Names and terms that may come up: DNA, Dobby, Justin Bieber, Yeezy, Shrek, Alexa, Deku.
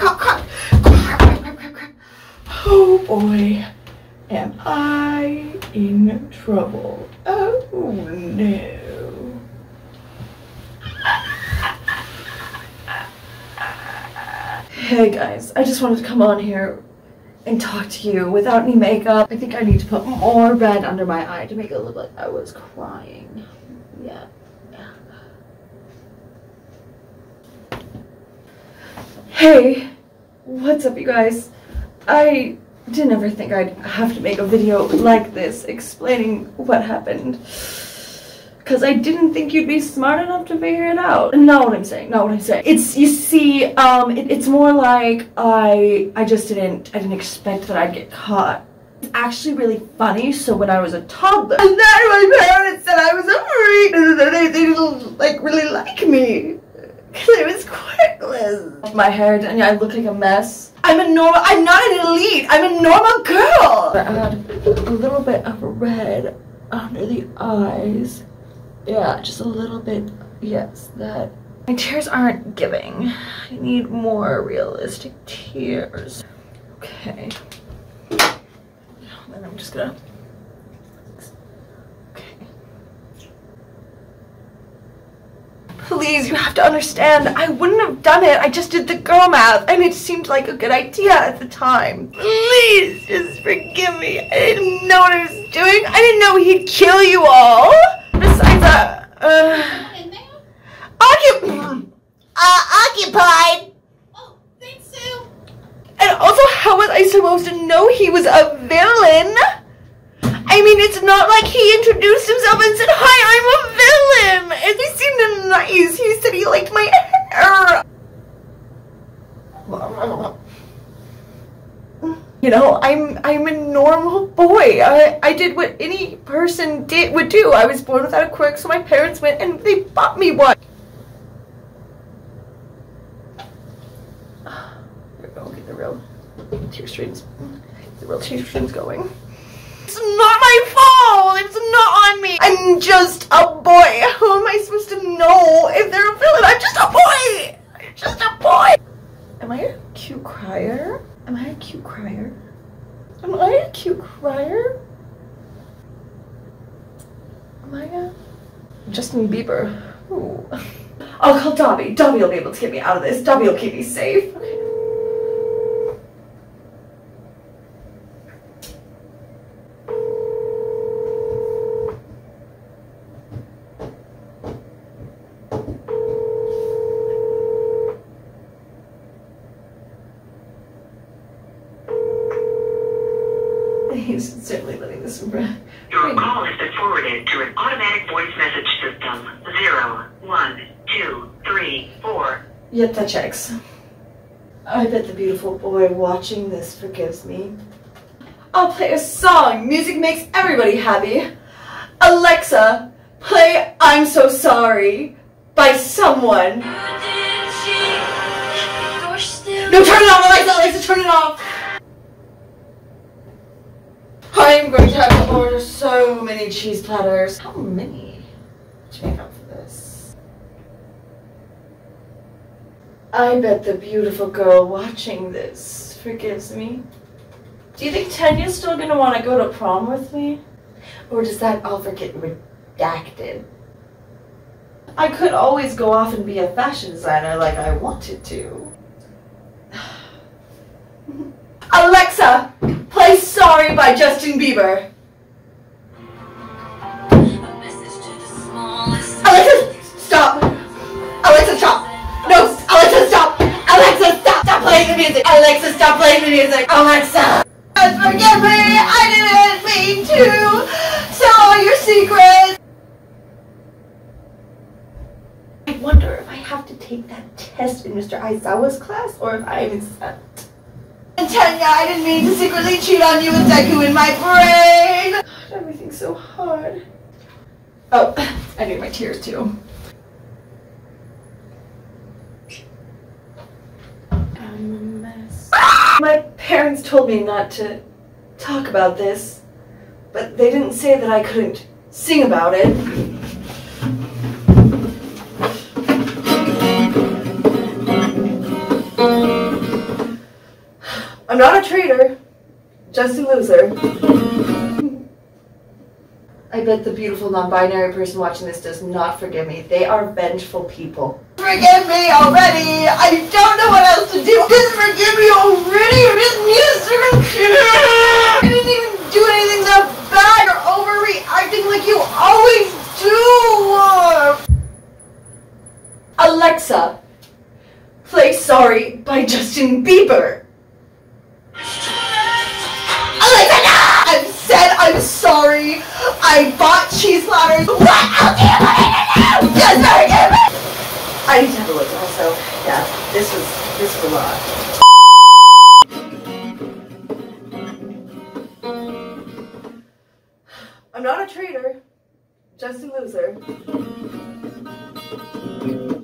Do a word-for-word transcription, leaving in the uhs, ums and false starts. crap, crap, crap, crap, crap. Oh boy, am I in trouble? Oh no. Hey guys, I just wanted to come on here and talk to you without any makeup. I think I need to put more red under my eye to make it look like I was crying. Yeah. Hey, what's up you guys? I didn't ever think I'd have to make a video like this explaining what happened, because I didn't think you'd be smart enough to figure it out. Not what I'm saying, not what I'm saying. It's, you see, um, it, it's more like I, I just didn't, I didn't expect that I'd get caught. It's actually really funny. So when I was a toddler, and then my parents said I was a freak, they, they didn't like really like me. Because it was quirkless. My hair, and I look like a mess. I'm a normal, I'm not an elite, I'm a normal girl! I add a little bit of red under the eyes. Yeah, just a little bit, yes, that. My tears aren't giving. I need more realistic tears. Okay. And then I'm just gonna... Please, you have to understand, I wouldn't have done it. I just did the girl math and it seemed like a good idea at the time. Please, just forgive me. I didn't know what I was doing. I didn't know he'd kill you all. Besides that, uh... in there? Occup- uh, occupied. Oh, thanks, Sue. And also, how was I supposed to know he was a villain? I mean, it's not like he introduced himself and said, hi, I'm a villain! And he seemed nice. He said he liked my hair. You know, I'm I'm a normal boy. I, I did what any person did would do. I was born without a quirk, so my parents went and they bought me one. Here we go, get the real tear streams. The real tear streams going. It's not my fault! It's not on me! I'm just a boy! How am I supposed to know if they're a villain? I'm just a boy! I'm just a boy! Am I a cute crier? Am I a cute crier? Am I a cute crier? Am I a... Justin Bieber. Ooh. I'll call Dobby. Dobby will be able to get me out of this. Dobby will keep me safe. He's certainly letting this run. Your call has been forwarded to an automatic voice message system. Zero, one, two, three, four. Yep, that checks. I bet the beautiful boy watching this forgives me. I'll play a song. Music makes everybody happy. Alexa, play I'm So Sorry by someone. No, turn it off, Alexa, Alexa, turn it off. I'm going to have to order so many cheese platters. How many to make up for this? I bet the beautiful girl watching this forgives me. Do you think Tanya's still going to want to go to prom with me? Or does that offer get redacted? I could always go off and be a fashion designer like I wanted to. Alexa! Play Sorry by Justin Bieber. Alexa, stop. Alexa, stop. No, Alexa, stop. Alexa, stop. Stop playing the music. Alexa, stop playing the music. Alexa. Forgive me. I didn't mean to tell all your secrets. I wonder if I have to take that test in Mister Aizawa's class or if I am exempt. Tanya, I didn't mean to secretly cheat on you with Deku in my brain! God, everything's so hard. Oh, I need my tears too. I'm a mess. My parents told me not to talk about this, but they didn't say that I couldn't sing about it. not a traitor, just a loser. I bet the beautiful non-binary person watching this does not forgive me. They are vengeful people. Forgive me already! I don't know what else to do! Just forgive me already! Or just need a certain I didn't even do anything that bad or overreacting like you always do! Alexa, play Sorry by Justin Bieber. Alexa, no! I've said I'm sorry. I bought cheese platters. What else do you want me to do? Just forgive me! I need to have a look also. Yeah, this was, this was a lot. I'm not a traitor, just a loser.